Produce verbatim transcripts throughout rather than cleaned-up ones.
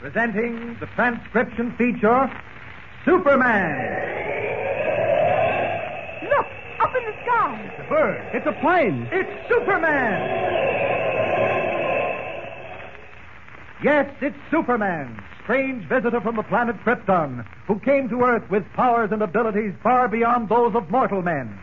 presenting the transcription feature, Superman. Look, up in the sky. It's a bird. It's a plane. It's Superman. Yes, it's Superman, strange visitor from the planet Krypton, who came to Earth with powers and abilities far beyond those of mortal men.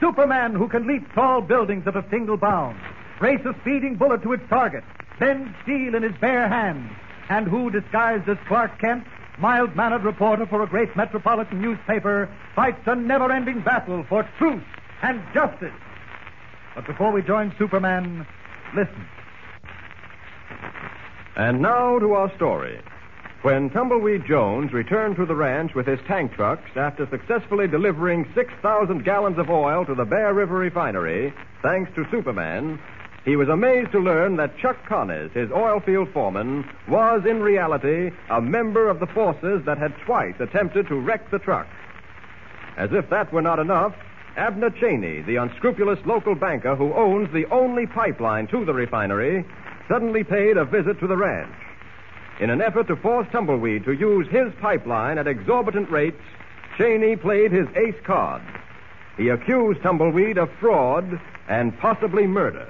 Superman who can leap tall buildings at a single bound, race a speeding bullet to its target, bend steel in his bare hands, and who, disguised as Clark Kent, mild-mannered reporter for a great metropolitan newspaper, fights a never-ending battle for truth and justice. But before we join Superman, listen. And now to our story. When Tumbleweed Jones returned to the ranch with his tank trucks after successfully delivering six thousand gallons of oil to the Bear River refinery, thanks to Superman, he was amazed to learn that Chuck Connors, his oil field foreman, was in reality a member of the forces that had twice attempted to wreck the truck. As if that were not enough, Abner Cheney, the unscrupulous local banker who owns the only pipeline to the refinery, suddenly paid a visit to the ranch. In an effort to force Tumbleweed to use his pipeline at exorbitant rates, Cheney played his ace card. He accused Tumbleweed of fraud and possibly murder.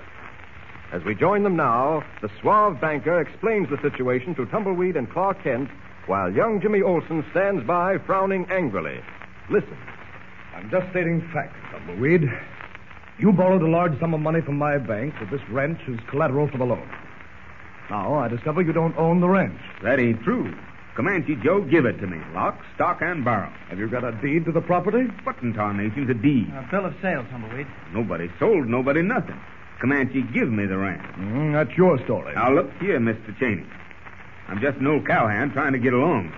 As we join them now, the suave banker explains the situation to Tumbleweed and Clark Kent, while young Jimmy Olsen stands by, frowning angrily. Listen. I'm just stating facts, Tumbleweed. You borrowed a large sum of money from my bank with this ranch as collateral for the loan. Now, I discover you don't own the ranch. That ain't true. Comanche Joe, give it to me. Lock, stock, and barrel. Have you got a deed to the property? What in tarnation's a deed? A bill of sale, Tumbleweed. Nobody sold, nobody nothing. Comanche, give me the ranch. Mm, that's your story. Now, look here, Mister Cheney. I'm just an old cowhand trying to get along.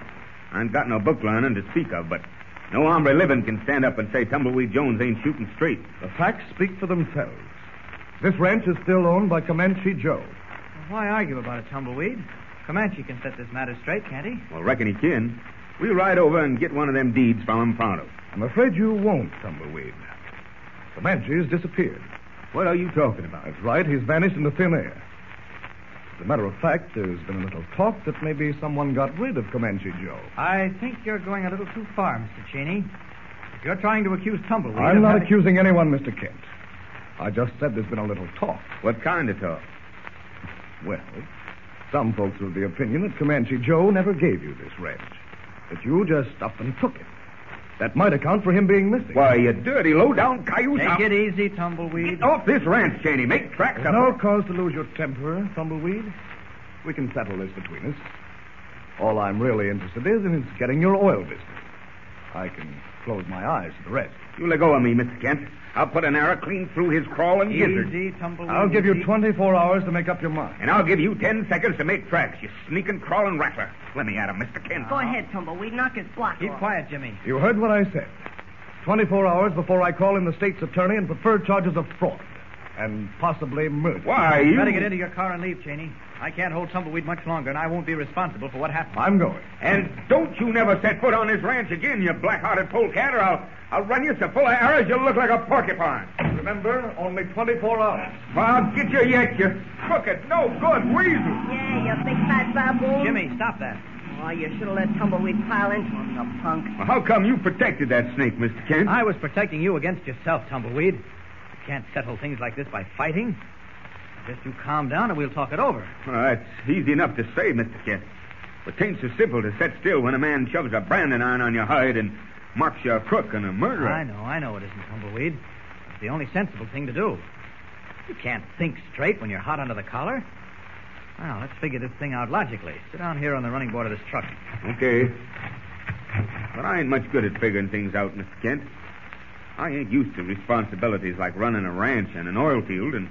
I ain't got no book learning to speak of, but no hombre living can stand up and say Tumbleweed Jones ain't shooting straight. The facts speak for themselves. This ranch is still owned by Comanche Joe. Well, why argue about it, Tumbleweed? Comanche can set this matter straight, can't he? Well, reckon he can. We'll ride over and get one of them deeds from him pronto. I'm afraid you won't, Tumbleweed. Comanche's disappeared. What are you talking about? That's right. He's vanished into thin air. As a matter of fact, there's been a little talk that maybe someone got rid of Comanche Joe. I think you're going a little too far, Mister Cheney. If you're trying to accuse Tumbleweed... I'm not accusing anyone, Mister Kent. I just said there's been a little talk. What kind of talk? Well, some folks have the opinion that Comanche Joe never gave you this ranch, that you just up and took it. That might account for him being missing. Why, you dirty, low-down coyote. Take it easy, Tumbleweed. Get off this ranch, Cheney. Make tracks up. No cause to lose your temper, Tumbleweed. We can settle this between us. All I'm really interested is in is getting your oil business. I can close my eyes to the rest. You let go of me, Mister Kent. I'll put an arrow clean through his crawling gizzard. Easy, Tumbleweed. I'll give you twenty-four hours to make up your mind. And I'll give you ten seconds to make tracks, you sneaking, crawling rattler. Let me at him, Mister Kent. Uh, Go ahead, Tumbleweed. Knock his block Keep off. Quiet, Jimmy. You heard what I said. twenty-four hours before I call in the state's attorney and prefer charges of fraud and possibly murder. Why, you... you better get into your car and leave, Cheney. I can't hold Tumbleweed much longer, and I won't be responsible for what happened. I'm going. And don't you never set foot on this ranch again, you black-hearted polecat, or I'll... I'll run you so full of arrows you'll look like a porcupine. Remember, only twenty-four hours. Bob, get your yank, you crooked, no good weasel. Yeah, you big fat baboon. Jimmy, stop that. Oh, you should have let Tumbleweed pile into him, the punk. Well, how come you protected that snake, Mister Kent? I was protecting you against yourself, Tumbleweed. You can't settle things like this by fighting. Just you calm down and we'll talk it over. Well, that's easy enough to say, Mister Kent. But it ain't so simple to set still when a man shoves a branding iron on your hide and... marks you a crook and a murderer. I know, I know it isn't, Tumbleweed. It's the only sensible thing to do. You can't think straight when you're hot under the collar. Well, let's figure this thing out logically. Sit down here on the running board of this truck. Okay. But I ain't much good at figuring things out, Mister Kent. I ain't used to responsibilities like running a ranch and an oil field, and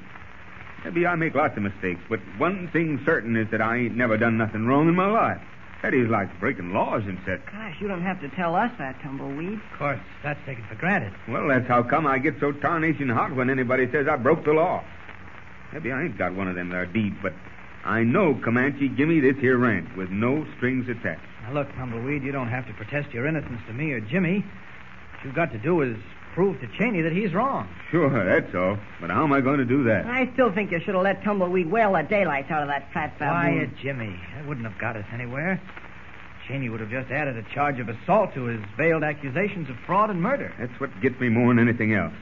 maybe I make lots of mistakes, but one thing certain is that I ain't never done nothing wrong in my life. That is like breaking laws and such. Gosh, you don't have to tell us that, Tumbleweed. Of course, that's taken for granted. Well, that's how come I get so tarnation hot when anybody says I broke the law. Maybe I ain't got one of them there deeds, but I know Comanche gimme this here ranch with no strings attached. Now, look, Tumbleweed, you don't have to protest your innocence to me or Jimmy. What you've got to do is prove to Cheney that he's wrong. Sure, that's all. But how am I going to do that? I still think you should have let Tumbleweed wail the daylights out of that fat fat Quiet, moon. Jimmy. That wouldn't have got us anywhere. Cheney would have just added a charge of assault to his veiled accusations of fraud and murder. That's what gets me more than anything else.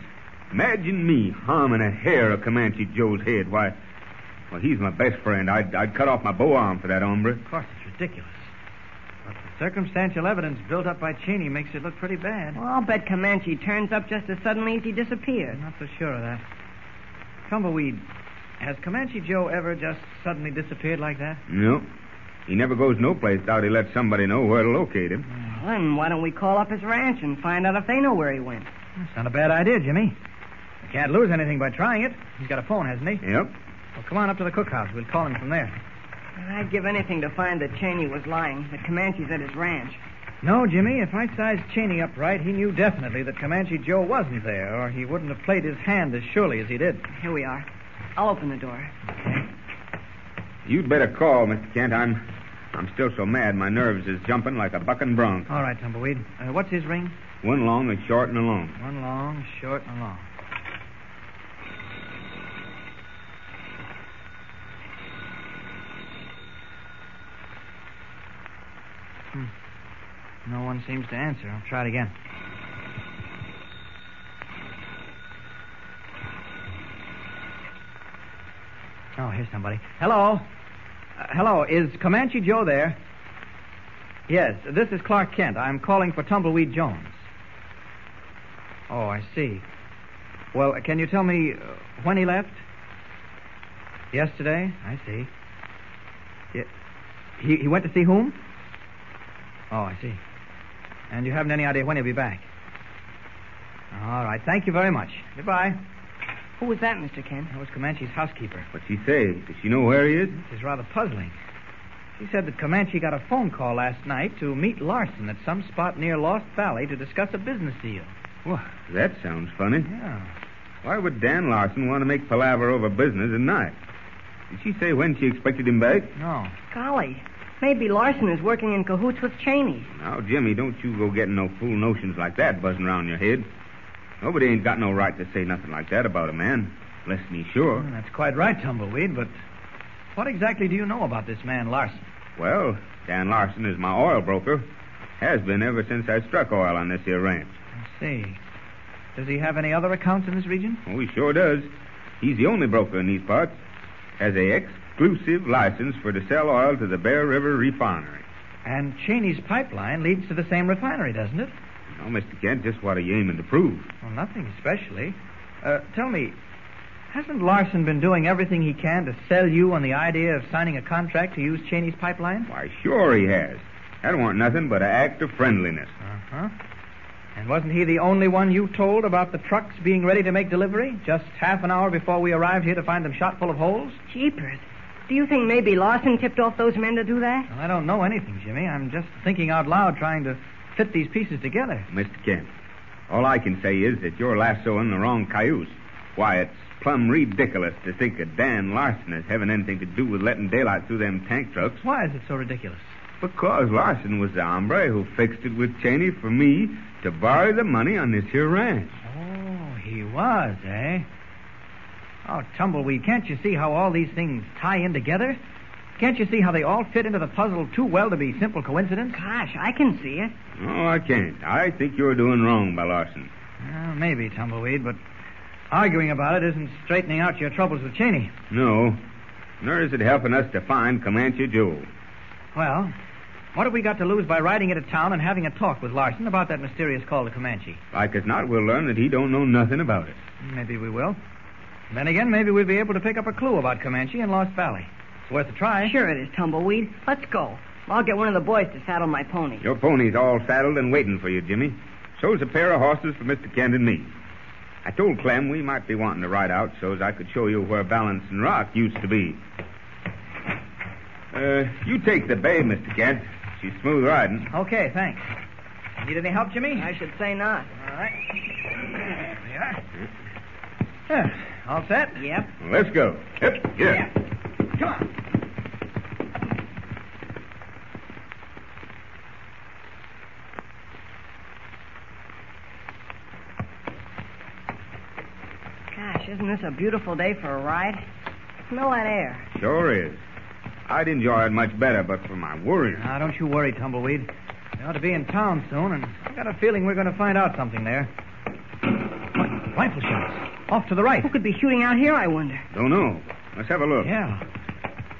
Imagine me harming a hair of Comanche Joe's head. Why, well, he's my best friend. I'd, I'd cut off my bow arm for that hombre. Of course, it's ridiculous. But the circumstantial evidence built up by Cheney makes it look pretty bad. Well, I'll bet Comanche turns up just as suddenly as he disappears. I'm not so sure of that. Tumbleweed, has Comanche Joe ever just suddenly disappeared like that? No. He never goes no place without he lets somebody know where to locate him. Well, then why don't we call up his ranch and find out if they know where he went? That's not a bad idea, Jimmy. We can't lose anything by trying it. He's got a phone, hasn't he? Yep. Well, come on up to the cookhouse. We'll call him from there. I'd give anything to find that Cheney was lying, that Comanche's at his ranch. No, Jimmy, if I sized Cheney up right, he knew definitely that Comanche Joe wasn't there, or he wouldn't have played his hand as surely as he did. Here we are. I'll open the door. Okay. You'd better call, Mister Kent. I'm I'm still so mad my nerves is jumping like a bucking bronc. All right, Tumbleweed. Uh, what's his ring? One long, a short, and a long. One long, short, and a long. Hmm. No one seems to answer. I'll try it again. Oh, here's somebody. Hello? Uh, hello, is Comanche Joe there? Yes, this is Clark Kent. I'm calling for Tumbleweed Jones. Oh, I see. Well, can you tell me uh, when he left? Yesterday? I see. Yeah. He, he went to see whom? Oh, I see. And you haven't any idea when he'll be back? All right, thank you very much. Goodbye. Who was that, Mister Kent? That was Comanche's housekeeper. What'd she say? Does she know where he is? This is rather puzzling. She said that Comanche got a phone call last night to meet Larson at some spot near Lost Valley to discuss a business deal. Well, that sounds funny. Yeah. Why would Dan Larson want to make palaver over business at night? Did she say when she expected him back? No. Golly, maybe Larson is working in cahoots with Cheney. Now, Jimmy, don't you go getting no fool notions like that buzzing around your head. Nobody ain't got no right to say nothing like that about a man, unless he's sure. Well, that's quite right, Tumbleweed, but what exactly do you know about this man, Larson? Well, Dan Larson is my oil broker. Has been ever since I struck oil on this here ranch. I see. Does he have any other accounts in this region? Oh, he sure does. He's the only broker in these parts. Has a exclusive license for to sell oil to the Bear River Refinery. And Cheney's pipeline leads to the same refinery, doesn't it? Oh, Mister Kent, just what are you aiming to prove? Well, nothing especially. Uh, tell me, hasn't Larson been doing everything he can to sell you on the idea of signing a contract to use Cheney's pipeline? Why, sure he has. That wasn't nothing but an act of friendliness. Uh-huh. And wasn't he the only one you told about the trucks being ready to make delivery just half an hour before we arrived here to find them shot full of holes? Jeepers. Do you think maybe Larson tipped off those men to do that? Well, I don't know anything, Jimmy. I'm just thinking out loud, trying to fit these pieces together. Mister Kent, all I can say is that you're lassoing the wrong cayuse. Why, it's plumb ridiculous to think of Dan Larson as having anything to do with letting daylight through them tank trucks. Why is it so ridiculous? Because Larson was the hombre who fixed it with Cheney for me to borrow the money on this here ranch. Oh, he was, eh? Oh, Tumbleweed, can't you see how all these things tie in together? Can't you see how they all fit into the puzzle too well to be simple coincidence? Gosh, I can see it. No, I can't. I think you're doing wrong by Larson. Well, maybe, Tumbleweed, but arguing about it isn't straightening out your troubles with Cheney. No, nor is it helping us to find Comanche Joe. Well, what have we got to lose by riding into town and having a talk with Larson about that mysterious call to Comanche? Like as not, we'll learn that he don't know nothing about it. Maybe we will. And then again, maybe we'll be able to pick up a clue about Comanche in Lost Valley. It's worth a try. Sure it is, Tumbleweed. Let's go. I'll get one of the boys to saddle my pony. Your pony's all saddled and waiting for you, Jimmy. So's a pair of horses for Mister Kent and me. I told Clem we might be wanting to ride out so's I could show you where Balancing Rock used to be. Uh, you take the bay, Mister Kent. She's smooth riding. Okay, thanks. Need any help, Jimmy? I should say not. All right. There we are. Yeah. All set? Yep. Well, let's go. Yep. Yeah. Yep. Come on. gosh, isn't this a beautiful day for a ride? Smell that air. Sure is. I'd enjoy it much better, but for my worries. Now, don't you worry, Tumbleweed. We ought to be in town soon, and I've got a feeling we're going to find out something there. What? Rifle shots. Off to the right. Who could be shooting out here, I wonder? Don't know. Let's have a look. Yeah.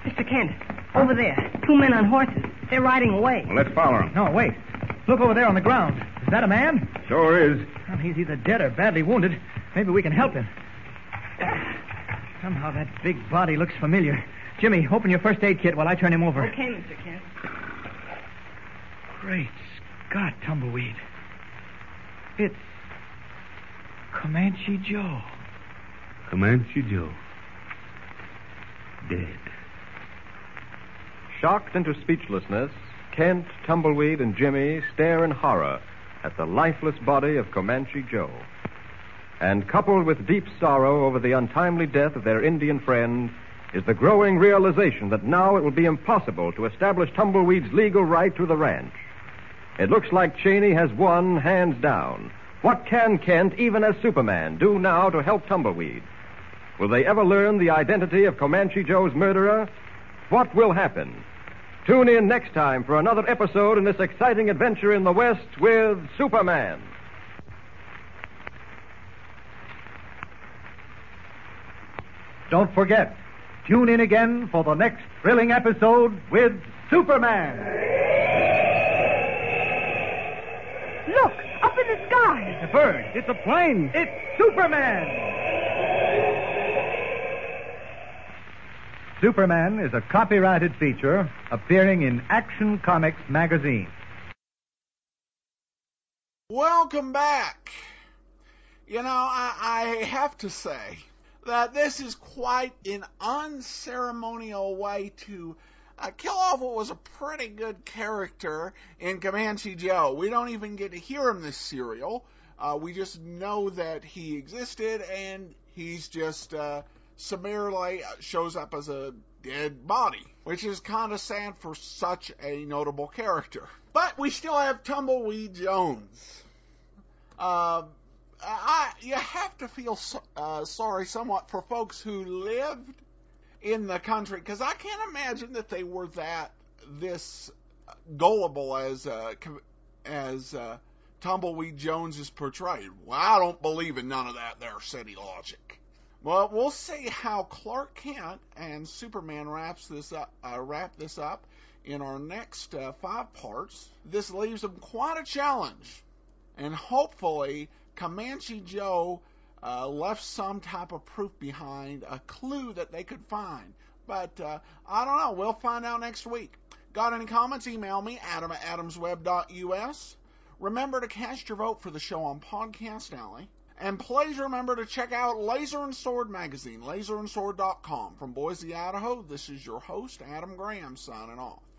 Mister Kent, over there. Two men on horses. They're riding away. Well, let's follow them. No, wait. Look over there on the ground. Is that a man? Sure is. Well, he's either dead or badly wounded. Maybe we can help him. Somehow that big body looks familiar. Jimmy, open your first aid kit while I turn him over. Okay, Mister Kent. Great Scott, Tumbleweed. It's Comanche Joe. Comanche Joe. Dead. Shocked into speechlessness, Kent, Tumbleweed, and Jimmy stare in horror at the lifeless body of Comanche Joe. And coupled with deep sorrow over the untimely death of their Indian friend is the growing realization that now it will be impossible to establish Tumbleweed's legal right to the ranch. It looks like Cheney has won hands down. What can Kent, even as Superman, do now to help Tumbleweed? Will they ever learn the identity of Comanche Joe's murderer? What will happen? Tune in next time for another episode in this exciting adventure in the West with Superman. Don't forget, tune in again for the next thrilling episode with Superman. Look, up in the sky. It's a bird. It's a plane. It's Superman. Superman is a copyrighted feature appearing in Action Comics magazine. Welcome back. You know, I, I have to say that this is quite an unceremonial way to uh, kill off what was a pretty good character in Comanche Joe. We don't even get to hear him this serial. Uh, we just know that he existed, and he's just... Uh, summarily shows up as a dead body, which is kind of sad for such a notable character. But we still have Tumbleweed Jones. Uh, I, you have to feel so, uh, sorry somewhat for folks who lived in the country, because I can't imagine that they were that this gullible as uh, as uh, Tumbleweed Jones is portrayed. Well, I don't believe in none of that there city logic. Well, we'll see how Clark Kent and Superman wraps this up, uh, wrap this up in our next uh, five parts. This leaves them quite a challenge. And hopefully, Comanche Joe uh, left some type of proof behind, a clue that they could find. But uh, I don't know. We'll find out next week. Got any comments? Email me, adam at adamsweb.us. Remember to cast your vote for the show on Podcast Alley. And please remember to check out Laser and Sword magazine, laser and sword dot com. From Boise, Idaho, this is your host, Adam Graham, signing off.